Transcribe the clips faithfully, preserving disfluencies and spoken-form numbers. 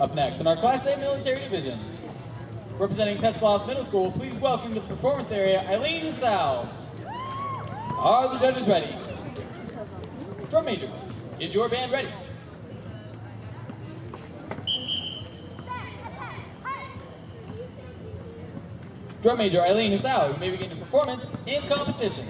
Up next, in our Class A Military Division, representing Tetzloff Middle School, please welcome to the performance area, Eileen Hsiao. Are the judges ready? Drum major, is your band ready? Drum major Eileen Hsiao, you may begin your performance in competition.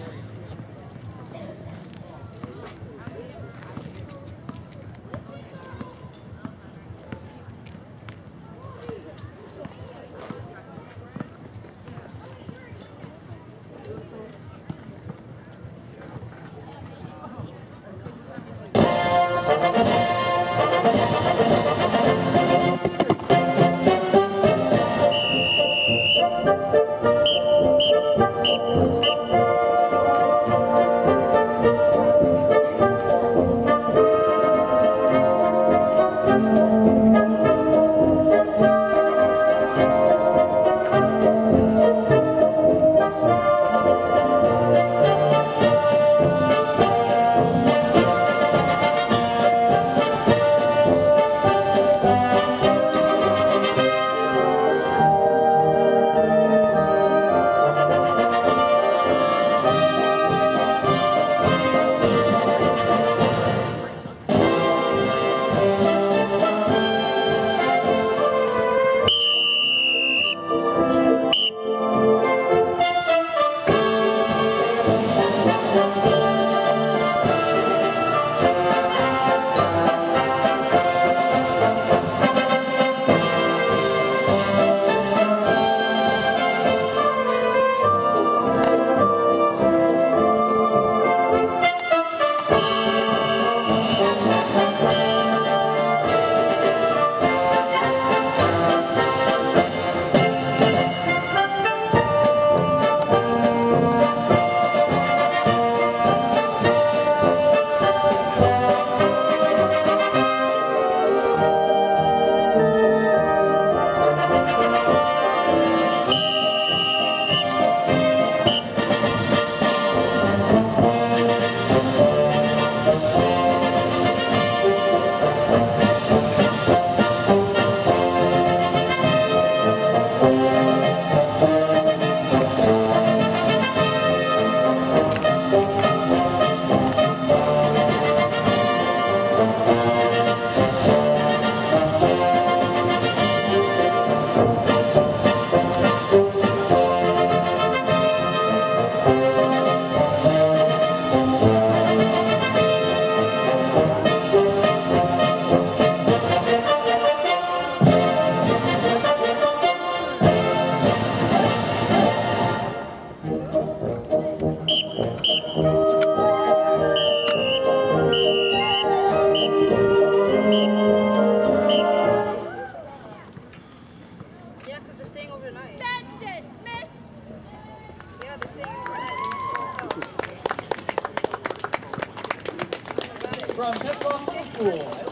From Tetzloff Middle School.